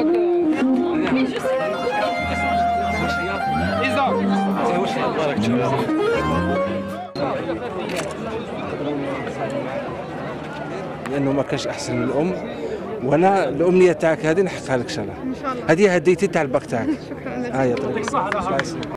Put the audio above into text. لانه ما كانش احسن من الام، وانا الامنيه تاعك هذه نحققها لك ان شاء الله. هذه هديتي تاع الباك تاعك. شكرا لك. الله يعطيك الصحه.